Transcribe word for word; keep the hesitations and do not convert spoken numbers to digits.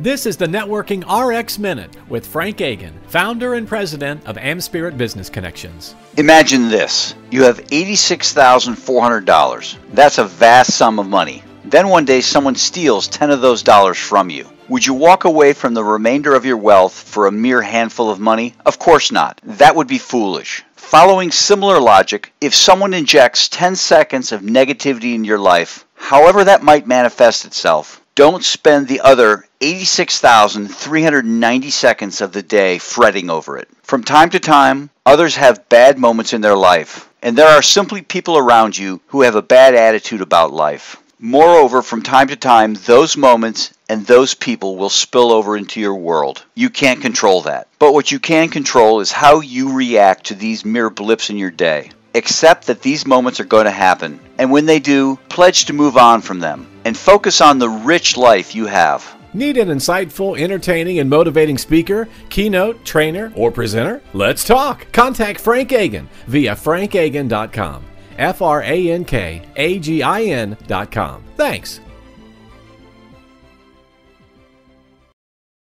This is the Networking R X Minute with Frank Agin, founder and president of AmSpirit Business Connections. Imagine this. You have eighty-six thousand four hundred dollars. That's a vast sum of money. Then one day someone steals ten of those dollars from you. Would you walk away from the remainder of your wealth for a mere handful of money? Of course not. That would be foolish. Following similar logic, if someone injects ten seconds of negativity in your life, however that might manifest itself, don't spend the other eighty-six thousand three hundred ninety seconds of the day fretting over it. From time to time, others have bad moments in their life, and there are simply people around you who have a bad attitude about life. Moreover, from time to time, those moments and those people will spill over into your world. You can't control that. But what you can control is how you react to these mere blips in your day. Accept that these moments are going to happen, and when they do, pledge to move on from them and focus on the rich life you have. Need an insightful, entertaining, and motivating speaker, keynote, trainer, or presenter? Let's talk! Contact Frank Agin via frank agin dot com. F R A N K A G I N dot com. Thanks.